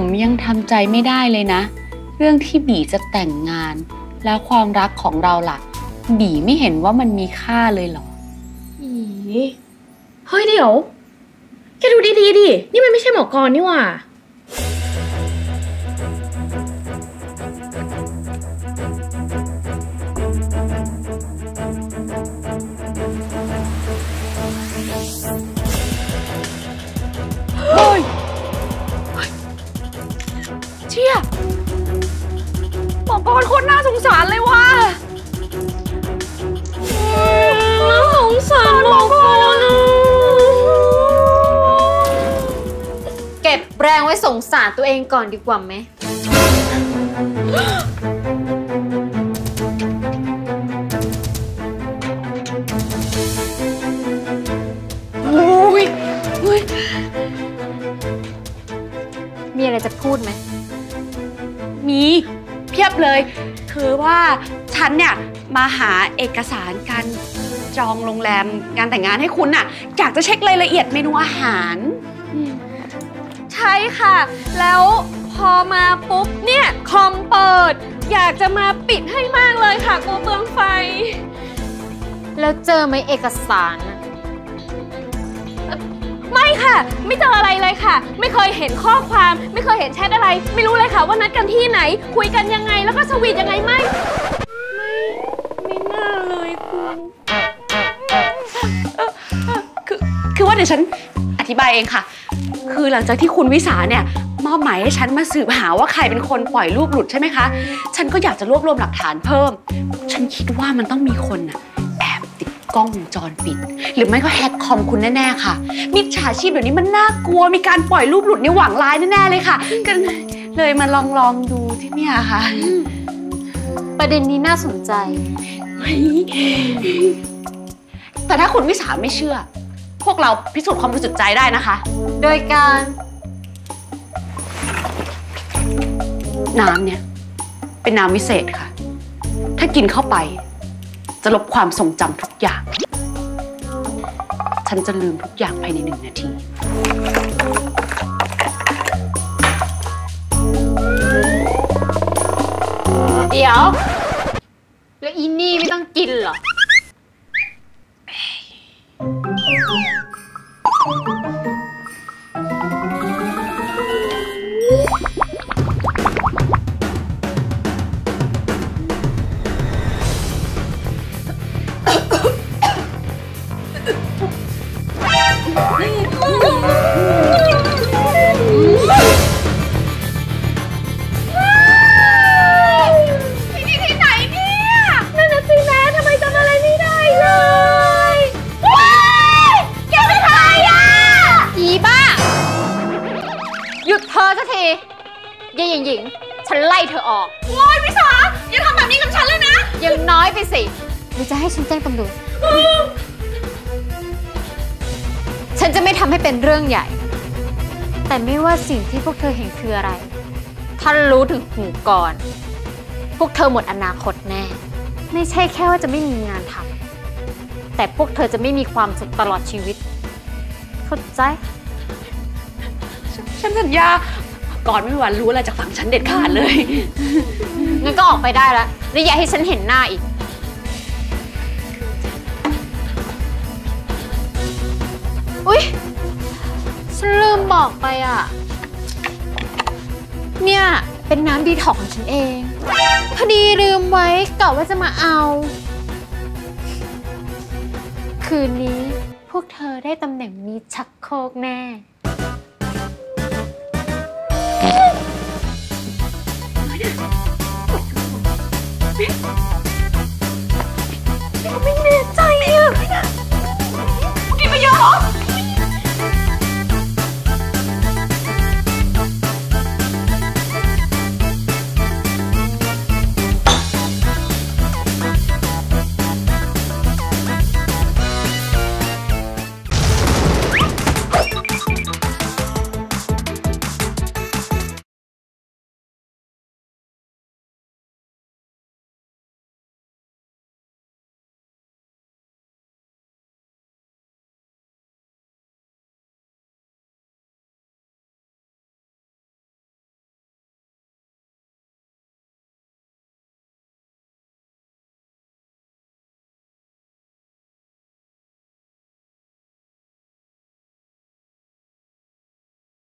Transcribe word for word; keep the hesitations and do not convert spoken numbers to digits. ผมยังทำใจไม่ได้เลยนะเรื่องที่บีจะแต่งงานแล้วความรักของเราล่ะบีไม่เห็นว่ามันมีค่าเลยเหรออีเฮ้ยเดี๋ยวแกดูดีๆดินี่มันไม่ใช่หมอกรนี่หว่าหมอกรคนน่าสงสารเลยว่ะน่าสงสารหมอกรเก็บแรงไว้สงสารตัวเองก่อนดีกว่าไหมมีอะไรจะพูดไหมมีเพียบเลยคือว่าฉันเนี่ยมาหาเอกสารการจองโรงแรมงานแต่งงานให้คุณน่ะอยากจะเช็ครายละเอียดเมนูอาหารใช่ค่ะแล้วพอมาปุ๊บเนี่ยคอมเปิดอยากจะมาปิดให้มากเลยค่ะกลัวเปลืองไฟแล้วเจอไหมเอกสารไม่ค่ะไม่เจออะไรเลยค่ะไม่เคยเห็นข้อความไม่เคยเห็นแชทอะไรไม่รู้เลยค่ะว่านัดกันที่ไหนคุยกันยังไงแล้วก็สวีทยังไงไม่ไม่ไม่น่าเลยคุณคือคือว่าเดี๋ยวฉันอธิบายเองค่ะคือหลังจากที่คุณวิสาเนี่ยมอบหมายให้ฉันมาสืบหาว่าใครเป็นคนปล่อยรูปหลุดใช่ไหมคะฉันก็อยากจะรวบรวมหลักฐานเพิ่มฉันคิดว่ามันต้องมีคนน่ะกล้องวงจรปิดหรือไม่ก็แฮกคอมคุณแน่ๆค่ะมิจฉาชีพเดี๋ยวนี้มันน่ากลัวมีการปล่อยรูปหลุดในหวังร้ายแน่ๆเลยค่ะกันเลยมาลองลองดูที่เนี่ยค่ะประเด็นนี้น่าสนใจแต่ถ้าคุณวิสาไม่เชื่อพวกเราพิสูจน์ความบริสุทธิ์ใจได้นะคะโดยการน้ำเนี่ยเป็นน้ำวิเศษค่ะถ้ากินเข้าไปจะลบความทรงจำทุกอย่างฉันจะลืมทุกอย่างภายในหนึ่งนาทีเดี๋ยวแล้วอีนี่ไม่ต้องกินเหรอเป็นเรื่องใหญ่แต่ไม่ว่าสิ่งที่พวกเธอเห็นคืออะไรถ้ารู้ถึงหูก่อนพวกเธอหมดอนาคตแน่ไม่ใช่แค่ว่าจะไม่มีงานทำแต่พวกเธอจะไม่มีความสุขตลอดชีวิตเข้าใจฉันสัญญาก่อนไม่มีวันรู้อะไรจากฝั่งฉันเด็ดขาดเลยงั้นก็ออกไปได้แล้วและอย่าให้ฉันเห็นหน้าอีกอุ๊ยฉันลืมบอกไปอ่ะเนี่ยเป็นน้ำดีท็อกของฉันเองพอดีลืมไว้กะว่าจะมาเอาคืนนี้พวกเธอได้ตำแหน่งมีชักโครกแน่